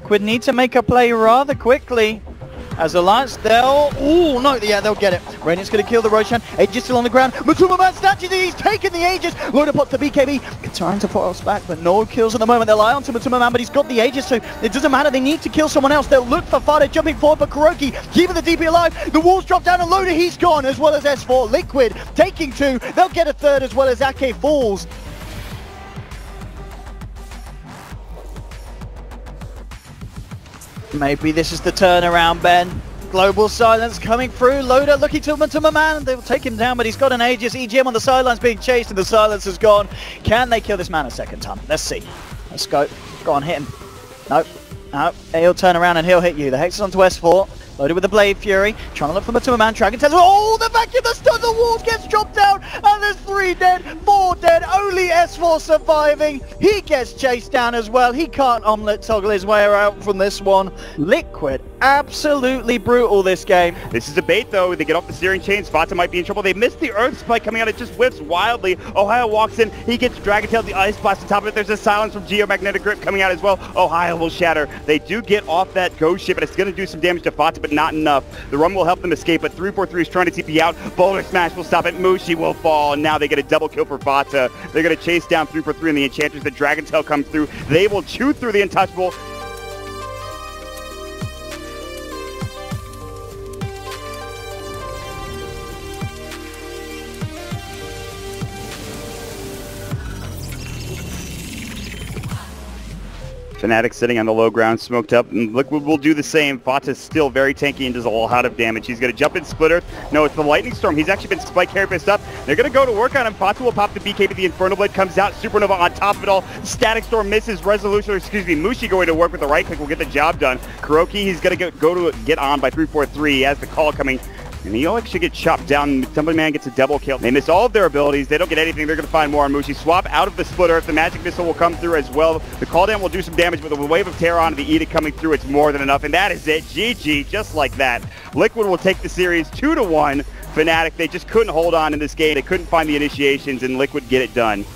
Liquid need to make a play rather quickly. As Alliance, they'll... Ooh, no, yeah, they'll get it. Radiant's going to kill the Roshan. Aegis still on the ground. Matumbaman snatches it. He's taken the Aegis. Loda pops the BKB. Trying to force back, but no kills at the moment. They'll lie onto Matumbaman, but he's got the Aegis, so it doesn't matter. They need to kill someone else. They'll look for Fata jumping forward, but KuroKy keeping the DP alive. The walls drop down, and Loda, he's gone, as well as S4. Liquid taking two. They'll get a third, as well as Ake falls. Maybe this is the turnaround, Ben. Global silence coming through. Loda looking to Matumbaman. They'll take him down, but he's got an Aegis. EGM on the sidelines being chased, and the silence is gone. Can they kill this man a second time? Let's see. Let's go. Go on, hit him. Nope. Nope. He'll turn around and he'll hit you. The Hex is onto S4. Loaded with the Blade Fury. Trying to look for Matumbaman. Dragon Tail. Oh, the Vacuum, the stun, the walls gets dropped down. And there's 3 dead, 4 dead. Only S4 surviving. He gets chased down as well. He can't omelette toggle his way out from this one. Liquid, absolutely brutal this game. This is a bait though. They get off the Searing Chains. Fata might be in trouble. They missed the Earth Spike coming out. It just whips wildly. Ohio walks in. He gets Dragon Tail, the Ice Blast on top of it. There's a silence from Geomagnetic Grip coming out as well. Ohio will shatter. They do get off that Ghost Ship, and it's going to do some damage to Fata, but not enough. The run will help them escape, but 343 is trying to TP out. Boulder Smash will stop it. Mushi will fall, and now they get a double kill for Fata. They're going to chase down 343 and the Enchanters. The Dragon Tail comes through. They will chew through the Untouchable. Fnatic sitting on the low ground, smoked up, and Liquid will do the same. Fata's still very tanky and does a lot of damage. He's going to jump in Splitter. No, it's the Lightning Storm. He's actually been spike carry pissed up. They're going to go to work on him. Fata will pop the BKB. The Inferno Blade comes out. Supernova on top of it all. Static Storm misses. Resolution, excuse me, Mushi going to work with the right click will get the job done. KuroKy, he's going to get on by 343. He has the call coming. And he actually gets chopped down. Matumbaman gets a double kill. They miss all of their abilities. They don't get anything. They're going to find more on Mushi. Swap out of the Splitter. The Magic Missile will come through as well. The Call Down will do some damage, but the Wave of Terror onto the Edict coming through, it's more than enough. And that is it. GG, just like that. Liquid will take the series 2-1. Fnatic, they just couldn't hold on in this game. They couldn't find the initiations, and Liquid get it done.